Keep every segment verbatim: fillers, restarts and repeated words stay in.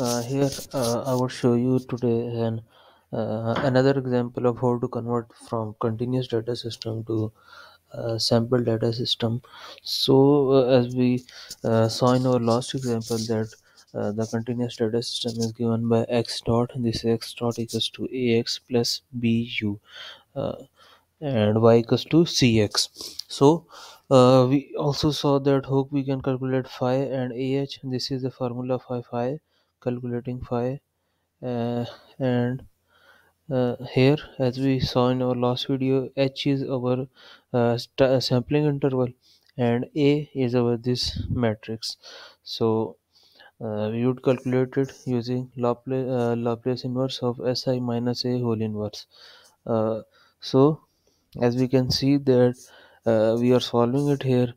Uh, here uh, I will show you today an uh, another example of how to convert from continuous data system to uh, sample data system. So uh, as we uh, saw in our last example, that uh, the continuous data system is given by x dot. This x dot equals to ax plus bu uh, and y equals to cx. So uh, we also saw that how we can calculate phi and ah. This is the formula for phi, calculating phi, uh, and uh, here, as we saw in our last video, h is our uh, sampling interval and a is our this matrix. So uh, we would calculate it using Laplace, uh, Laplace inverse of si minus a whole inverse. Uh, so as we can see that uh, we are solving it here.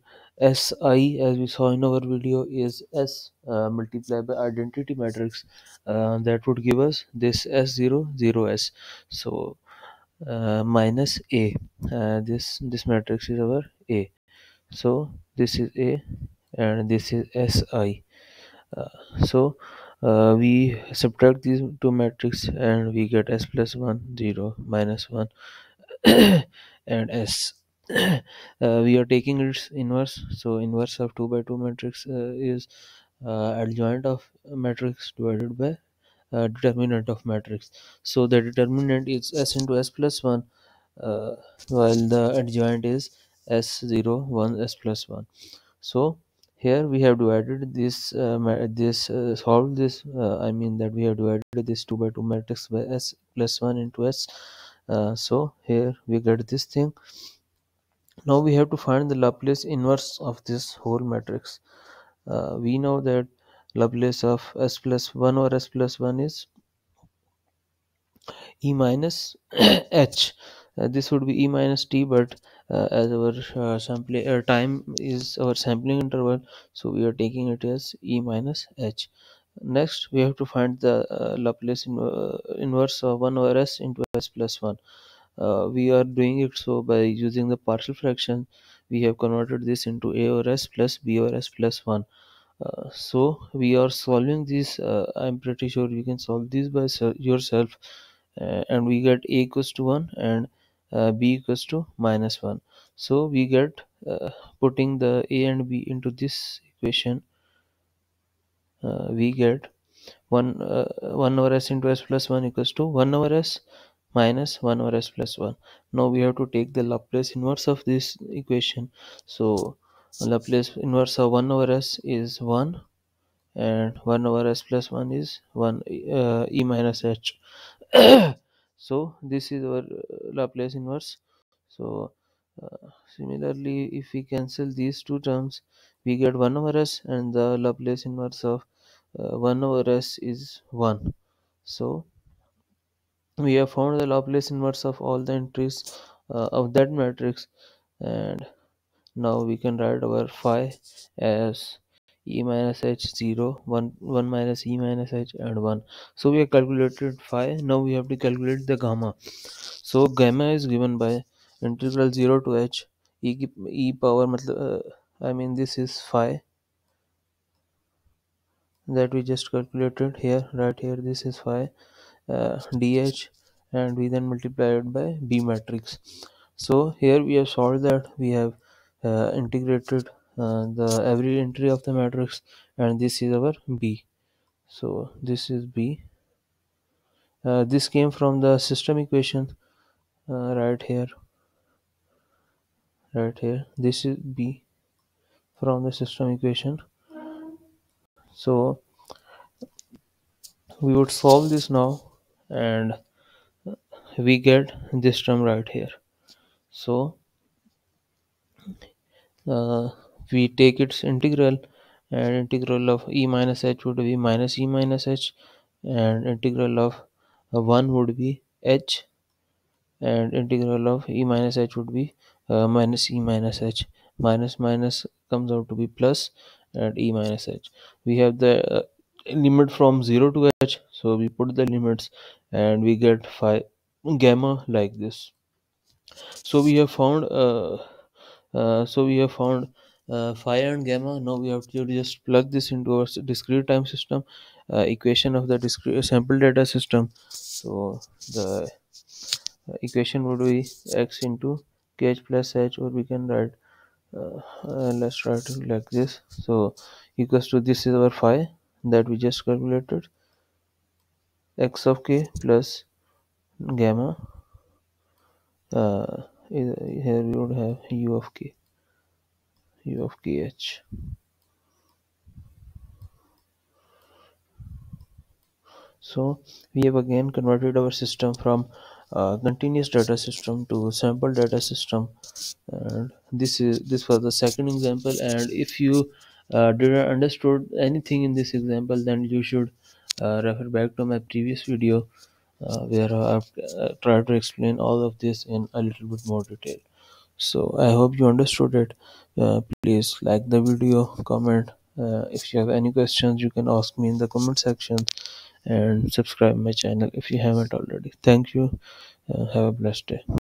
Si, as we saw in our video, is S uh, multiplied by identity matrix, uh, that would give us this S zero, zero S, so uh, minus A. Uh, this this matrix is our A, so this is A and this is Si. Uh, so uh, we subtract these two matrices and we get S plus one, zero, minus one and S. Uh, we are taking its inverse, so inverse of two by two matrix uh, is uh, adjoint of matrix divided by uh, determinant of matrix. So the determinant is s into s plus one, uh, while the adjoint is s zero, one, s plus one. So here we have divided this uh, this uh, solved this uh, I mean that we have divided this two by two matrix by s plus one into s. Uh, so here we get this thing. Now we have to find the Laplace inverse of this whole matrix. Uh, we know that Laplace of s plus one or s plus one is e minus h. Uh, this would be e minus t, but uh, as our uh, sampling uh, time is our sampling interval, so we are taking it as e minus h. Next we have to find the uh, Laplace in, uh, inverse of one over s into s plus one. Uh, we are doing it so by using the partial fraction. We have converted this into a over s plus b over s plus one. Uh, so we are solving this. uh, I'm pretty sure you can solve this by yourself, uh, and we get a equals to one and uh, b equals to minus one. So we get uh, putting the a and b into this equation, uh, we get one uh, one over s into s plus one equals to one over s minus one over s plus one. Now we have to take the Laplace inverse of this equation. So Laplace inverse of one over s is one and one over s plus one is one, uh, e minus h. So this is our Laplace inverse. So uh, similarly, if we cancel these two terms, we get one over s, and the Laplace inverse of uh, one over s is one. So we have found the Laplace inverse of all the entries uh, of that matrix, and now we can write our phi as e minus h, zero, one, one minus e minus h and one. So we have calculated phi. Now we have to calculate the gamma. So gamma is given by integral zero to h e, e power uh, I mean this is phi that we just calculated here, right here. This is phi Uh, dh, and we then multiply it by b matrix. So here we have solved that. We have uh, integrated uh, the every entry of the matrix, and this is our b. So this is b. Uh, this came from the system equation, uh, right here, right here. This is b from the system equation. So we would solve this now, and we get this term right here. So uh, we take its integral, and integral of e minus h would be minus e minus h, and integral of uh, one would be h, and integral of e minus h would be uh, minus e minus h. Minus minus comes out to be plus, and e minus h. We have the uh, limit from zero to h, so we put the limits and we get phi gamma like this. So we have found uh, uh, so we have found uh, phi and gamma. Now we have to just plug this into our discrete time system. uh, equation of the discrete sample data system. So the equation would be x into kh plus h, or we can write uh, uh, let's write it like this. So equals to, this is our phi that we just calculated, x of k plus gamma, uh, here we would have u of k, u of kh. So we have again converted our system from uh, continuous data system to sample data system, and this is this was the second example. And if you uh, didn't understood anything in this example, then you should uh, refer back to my previous video uh, where I've uh, tried to explain all of this in a little bit more detail. So I hope you understood it. Uh, please like the video, comment. Uh, if you have any questions, you can ask me in the comment section, and subscribe my channel if you haven't already. Thank you. Uh, have a blessed day.